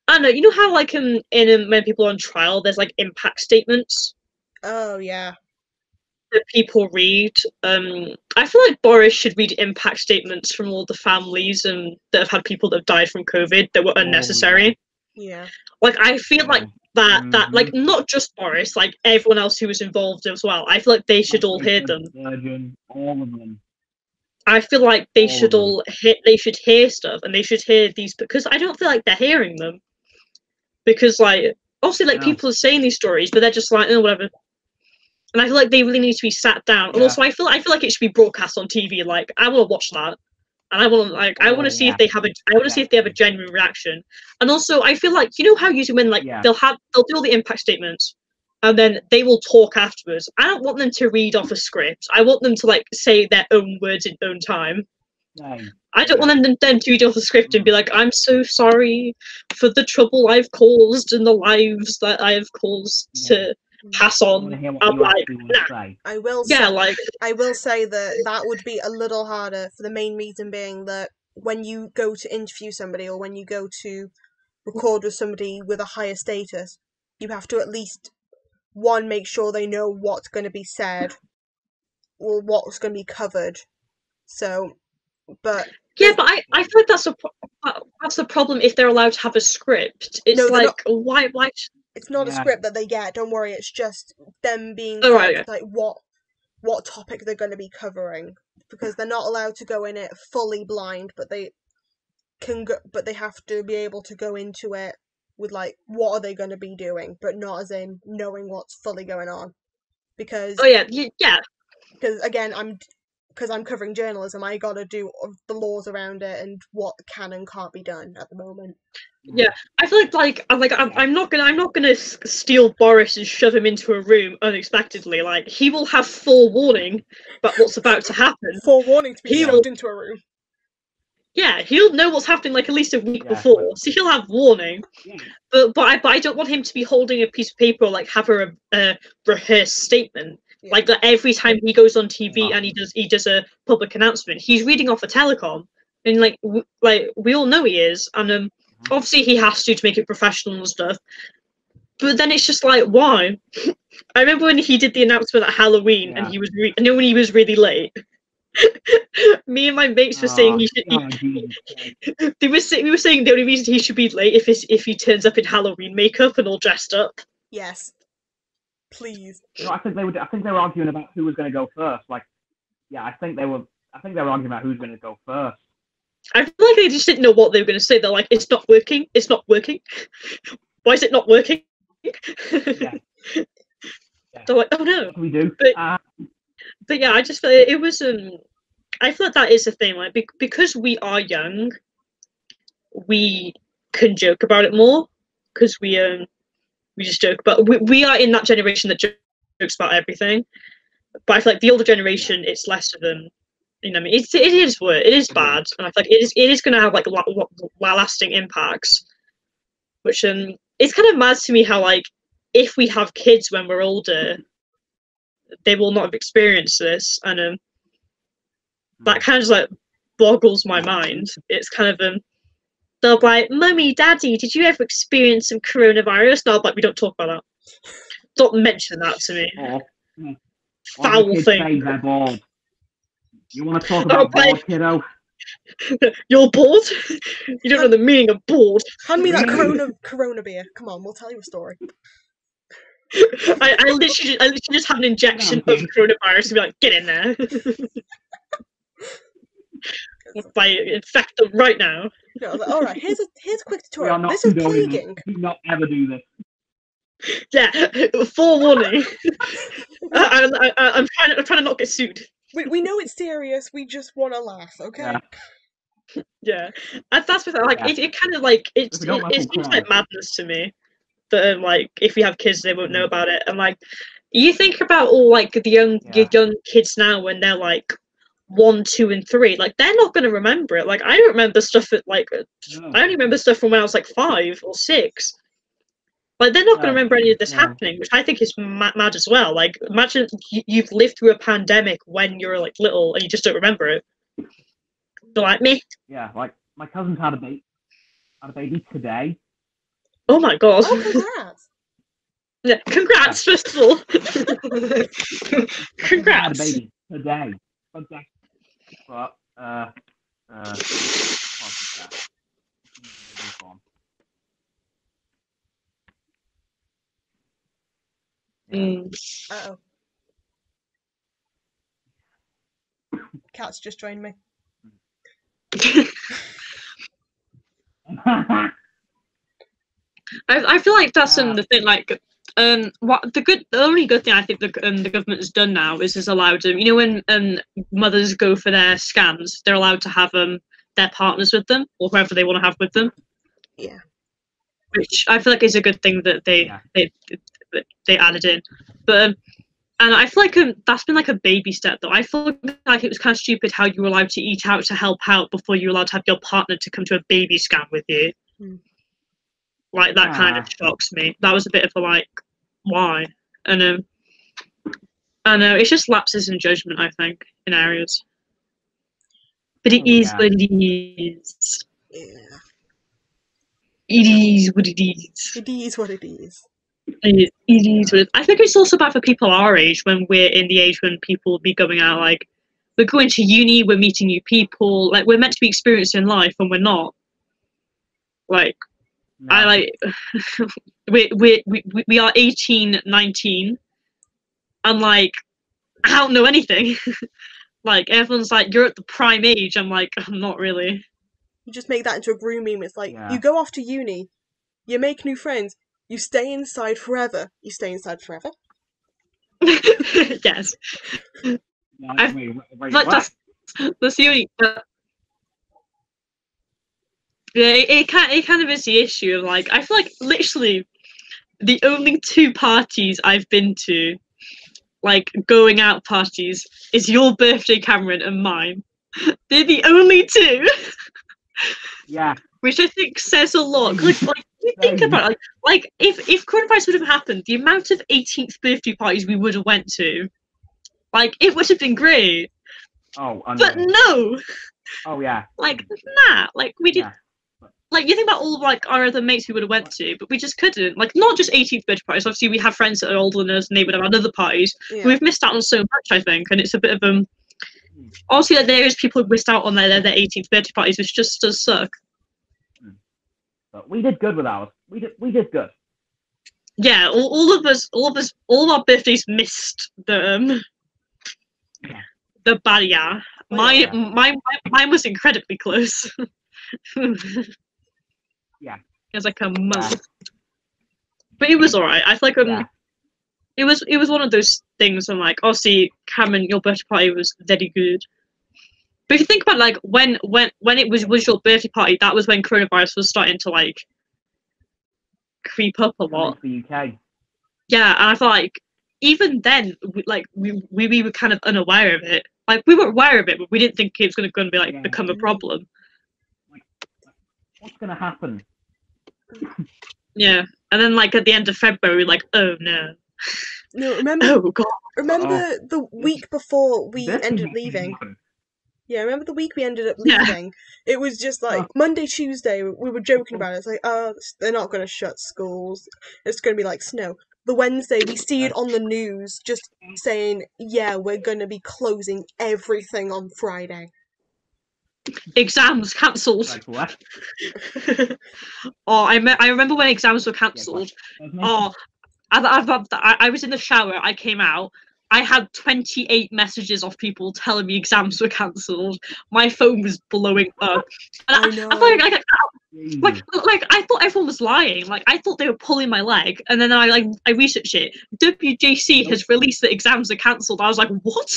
I don't know, you know how like in when people are on trial there's like impact statements that people read. I feel like Boris should read impact statements from all the families and that have had people that have died from COVID that were unnecessary. Like, I feel like that like not just Boris, like everyone else who was involved as well. I feel like they should all hear them. All of them. I feel like they should all hear. They should hear stuff, and they should hear these, because I don't feel like they're hearing them. Because like, obviously, like people are saying these stories, but they're just like, oh, whatever. And I feel like they really need to be sat down. And also, I feel like it should be broadcast on TV. Like, I want to watch that, and I want to like, I want to see if they have a genuine reaction. And also, I feel like, you know how usually when like they'll do all the impact statements, and then they will talk afterwards. I don't want them to read off a script. I want them to like say their own words in their own time. I don't want them to read off a script and be like, I'm so sorry for the trouble I've caused and the lives that I've caused to pass on. I'm like, nah. I will say, I will say that would be a little harder, for the main reason being that when you go to interview somebody or when you go to record with somebody with a higher status, you have to at least, one, make sure they know what's going to be said or what's going to be covered. So, but... Yeah, but I feel like that's a problem if they're allowed to have a script. It's no, like, not, why... It's not a script that they get, don't worry, it's just them being like what topic they're going to be covering, because they're not allowed to go in it fully blind, but they can go, but they have to be able to go into it with like what are they going to be doing, but not as in knowing what's fully going on, because because again I'm covering journalism, I gotta do the laws around it and what can and can't be done at the moment. Yeah, I feel I'm not gonna steal Boris and shove him into a room unexpectedly. Like, he will have forewarning about what's about to happen. Forewarning to be shoved into a room. Yeah, he'll know what's happening like at least a week before, so he'll have warning. Yeah. But I don't want him to be holding a piece of paper or like have a rehearsed statement. Yeah. Like that every time he goes on TV and he does a public announcement, he's reading off a telecom, and like we all know he is, and obviously he has to make it professional and stuff. But then it's just like, why? I remember when he did the announcement at Halloween and he was when he was really late. Me and my mates were saying he should. We were saying the only reason he should be late if he turns up in Halloween makeup and all dressed up. Yes, please. No, I think they were arguing about who was going to go first. Like, I think they were arguing about who's going to go first. I feel like they just didn't know what they were going to say. They're like, "It's not working. It's not working. Why is it not working?" They're like, "Oh no." We do. But yeah, I just feel it was I feel like that is a thing, like because we are young, we can joke about it more, because we just joke about we are in that generation that jokes about everything. But I feel like the older generation, it's less of them. You know, I mean, it is bad, and I feel like it is going to have like lasting impacts. Which it's kind of mad to me how like if we have kids when we're older, they will not have experienced this, and that kind of just, like, boggles my mind. It's kind of they'll be like, "Mummy, Daddy, did you ever experience some coronavirus?" And I'll be like, "We don't talk about that. Don't mention that to me." Yeah. Foul thing. You want to talk about bored, kiddo? You're bored. You don't know the meaning of bored. Hand me that corona beer. Come on, we'll tell you a story. I literally just had an injection of coronavirus and be like, "Get in there." I infect them right now. No, I was like, all right, here's a quick tutorial. This is plaguing. Do not ever do this. Yeah, forewarning. I'm trying to not get sued. We know it's serious. We just want to laugh, okay? Yeah, and that's what like. Yeah. It kind of like it seems like madness to me. That like if we have kids, they won't know about it. And like, you think about all like the young kids now when they're like 1, 2, and 3, like they're not going to remember it. Like I don't remember stuff that like I only remember stuff from when I was like 5 or 6. Like they're not going to remember any of this happening, which I think is mad as well. Like imagine you've lived through a pandemic when you're like little and you just don't remember it. They're like me. Yeah, like my cousin's had a baby today. Oh my god! Oh, congrats! Yeah, congrats first of all. Congrats! I had a baby today. Okay. But uh oh! Cat's just joined me. I feel like that's the thing. Like, the only good thing I think the government has done now is allowed them. You know, when mothers go for their scans, they're allowed to have their partners with them or whoever they want to have with them. Yeah. Which I feel like is a good thing that they added in. But and I feel like that's been like a baby step though. I feel like it was kind of stupid how you were allowed to eat out to help out before you were allowed to have your partner to come to a baby scan with you. Mm. Like that kind of shocks me. That was a bit of a like, why? I know, it's just lapses in judgment, I think, in areas. But it is what it is. Yeah. It is what it is. It is what it is. I think it's also bad for people our age, when we're in the age when people will be going out, like, we're going to uni, we're meeting new people, like, we're meant to be experiencing life and we're not. Like, no. I like, we are 18, 19, and like, I don't know anything. Like, everyone's like, you're at the prime age. I'm like, I'm not really. You just make that into a groom meme. It's like, you go off to uni, you make new friends, you stay inside forever. You stay inside forever? Yes. No, wait, like, that's the only... yeah, it kind of is the issue of, like, I feel like literally the only two parties I've been to, like, going out parties, is your birthday, Cameron, and mine. They're the only two. Yeah. Which I think says a lot. Like, you think about it, like if coronavirus would have happened, the amount of 18th birthday parties we would have went to, like, it would have been great. Oh, but no. Oh yeah. Like, nah. Like, we did. Yeah. Like, you think about all of, like, our other mates we would have went to, but we just couldn't. Like, not just 18th birthday parties. Obviously, we have friends that are older than us, and they would have had other parties. Yeah. We've missed out on so much, I think, and it's a bit of obviously, like, there is people who missed out on their 18th birthday parties, which just does suck. But we did good with ours. We did good. Yeah, all of our birthdays missed the barrier. Oh, mine was incredibly close. Yeah, it was like a month, but it was all right. I feel like it was one of those things. I'm like, obviously, Cameron, your birthday party was very good. But if you think about, like, when it was your birthday party, that was when coronavirus was starting to, like, creep up a lot. The UK. Yeah, and I feel like even then, we were kind of unaware of it. Like, we were aware of it, but we didn't think it was going to be, like, become a problem. Like, what's going to happen? Yeah, and then, like, at the end of February, we were like, oh no. No, remember? Oh god. Remember the week before we ended leaving? Yeah, remember the week we ended up leaving? Yeah. It was just like Monday, Tuesday, we were joking about it. It's like, oh, they're not going to shut schools. It's going to be like snow. The Wednesday, we see it on the news just saying, yeah, we're going to be closing everything on Friday. Exams cancelled. Like, what? Oh, I remember when exams were cancelled. Oh, I was in the shower, I came out. I had 28 messages of people telling me exams were cancelled. My phone was blowing up. And I thought, like, I thought everyone was lying. Like, I thought they were pulling my leg. And then I researched it. WJC has released that exams are cancelled. I was like, what?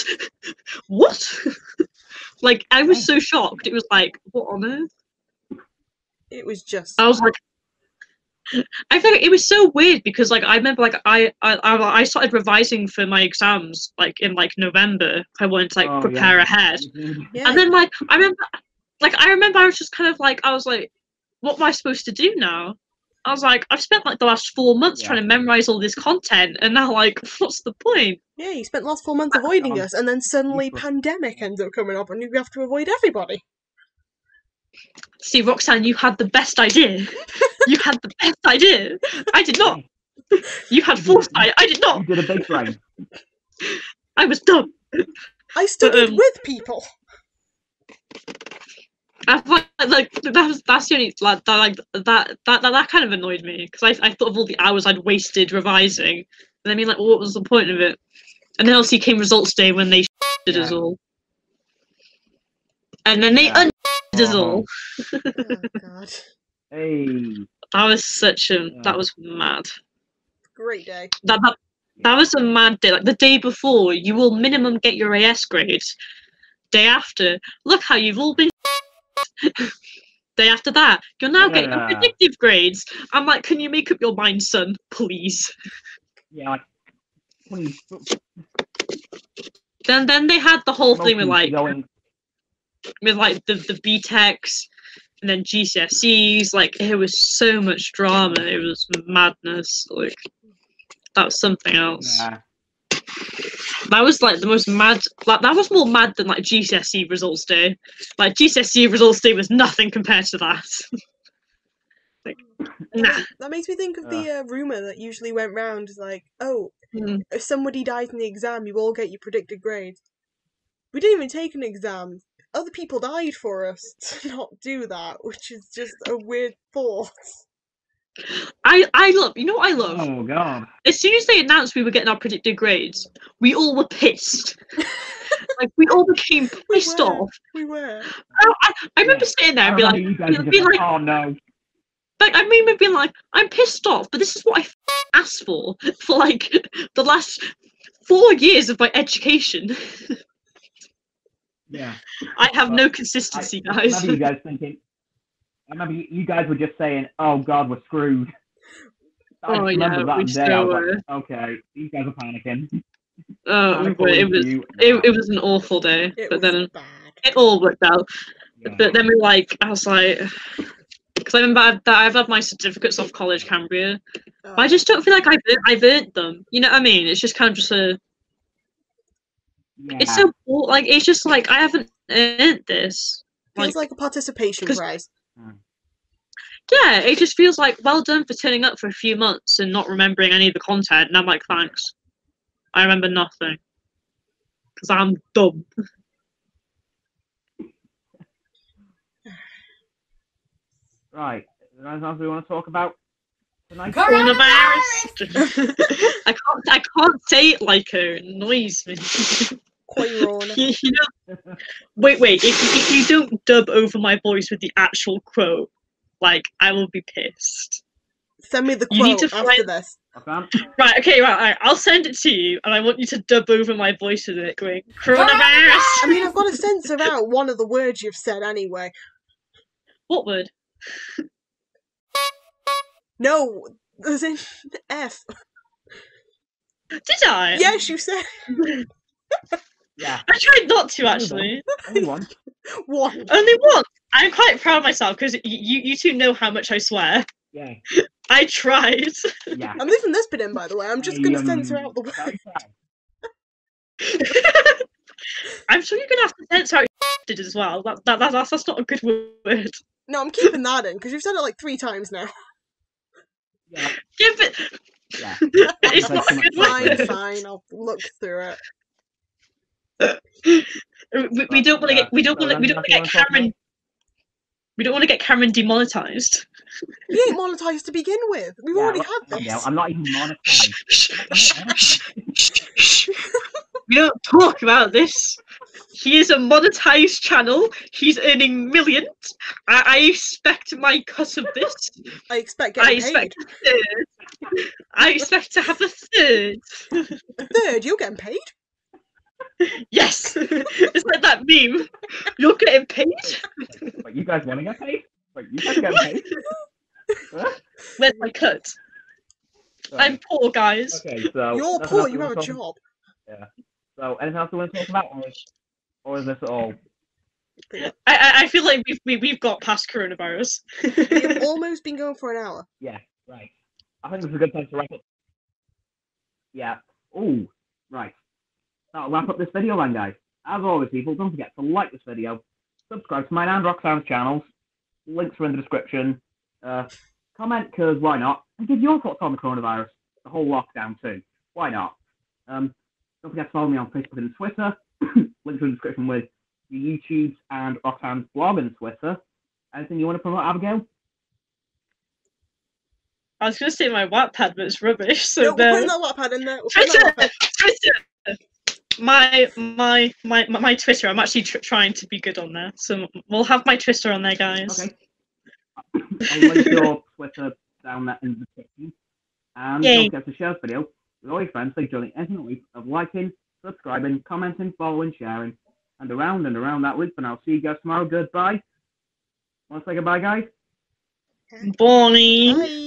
What? Like, I was so shocked. It was like, what on earth? It was just... I was like... I feel like it was so weird because, like, I remember, like, I started revising for my exams, like, in, like, November. I wanted to, like, prepare ahead. Yeah. And then, like, I remember I was just kind of, like, I was like, what am I supposed to do now? I was like, I've spent, like, the last 4 months trying to memorise all this content, and now, like, what's the point? Yeah, you spent the last 4 months avoiding us, and then suddenly pandemic ends up coming up, and you have to avoid everybody. See, Roxanne, you had the best idea. You had the best idea. I did not. You had foresight. I did not. You did a big brain. I was dumb. I studied with people. I thought, like, that's the only, like, that kind of annoyed me because I thought of all the hours I'd wasted revising, and I mean, like, well, what was the point of it? And then obviously came results day when they shitted us all, and then they us all. Oh god. Hey. That was mad. Great day. That was a mad day. Like, the day before, you will minimum get your AS grades. Day after, look how you've all been. Day after that, you're now getting predictive grades. I'm like, can you make up your mind, son, please? Yeah. Like, please. Then they had the whole thing with the BTECs. And then GCSEs, like, it was so much drama, it was madness. Like, That's something else. Yeah. That was like the most mad. Like that was more mad than like GCSE results day. Like GCSE results day was nothing compared to that. Like, nah. That makes me think of the rumor that usually went round, like, oh, if somebody dies in the exam, you all get your predicted grade. We didn't even take an exam. Other people died for us to not do that, which is just a weird thought. I love, you know what I love? Oh god. As soon as they announced we were getting our predicted grades, we all were pissed. Like, we all became pissed off. We were. I remember sitting there and being like, oh no. Like, I remember being like, I'm pissed off, but this is what I asked for like the last 4 years of my education. Yeah. I have no consistency, guys. I remember you guys thinking, I remember you guys were just saying, "Oh God, we're screwed." Oh yeah, we still were. Like, okay, these guys are panicking. It was an awful day, but then it all worked out. Yeah. But then we I was like, because I remember that I've had my certificates off College Cambria, but I just don't feel like I've earned them. You know what I mean? It's just kind of just a. Yeah. It's so it's just like I haven't earned this. Feels like a participation prize. Yeah, it just feels like, well done for turning up for a few months and not remembering any of the content, and I'm like, thanks, I remember nothing because I'm dumb. Right, is there anything else we want to talk about tonight? Coronavirus. I can't say it like her, it annoys me. You know, wait, if you don't dub over my voice with the actual quote, I will be pissed. Send me the quote after this. Right, okay, right, I'll send it to you, and I want you to dub over my voice with it, going, coronavirus! I mean, I've got to censor out one of the words you've said anyway. What word? No, there's an F. Did I? Yes, you said. Yeah. I tried not to, actually. Only one. I'm quite proud of myself because you two know how much I swear. Yeah. I tried. Yeah. I'm leaving this bit in, by the way. I'm just going to censor out the word. I'm sure you're going to have to censor out it as well. That's not a good word. No, I'm keeping that in because you've said it 3 times now. Yeah. Yeah. It's not a good word. Fine. I'll look through it. We don't want to get Cameron demonetized. We ain't monetized to begin with. We've already had this. Yeah, I'm not even monetized. We don't talk about this. He is a monetized channel. He's earning millions. I expect my cut of this. I expect getting paid. A third. I expect to have a third. A third? You're getting paid? Yes, it's like that meme. You're getting paid. Wait, you guys want to get paid? Wait, you guys getting paid? Huh? Where's my cut? So, I'm poor, guys. Okay, so you're poor. You have a job. Yeah. So, anything else we want to talk about, or is this all? I feel like we've got past coronavirus. We've almost been going for an hour. Yeah. Right. I think this is a good time to wrap up. Yeah. Oh. Right. That'll wrap up this video then, guys. As always, people, don't forget to like this video, subscribe to mine and Roxanne's channels, links are in the description, comment because why not, and give your thoughts on the coronavirus, the whole lockdown too, why not. Don't forget to follow me on Facebook and Twitter, links are in the description with the YouTubes and Roxanne's blog and Twitter. Anything you want to promote, Abigail? I was going to say my Wattpad, but it's rubbish, so no, we're putting that Wattpad in there. Twitter! My Twitter. I'm actually trying to be good on there, so we'll have my Twitter on there, guys. Okay. I'll link your Twitter down there in the description. And don't forget to share this video with all your friends. So join the infinite loop of liking, subscribing, commenting, following, sharing, and around that loop. And I'll see you guys tomorrow. Goodbye. Want to say goodbye, guys? Bonnie. Bye.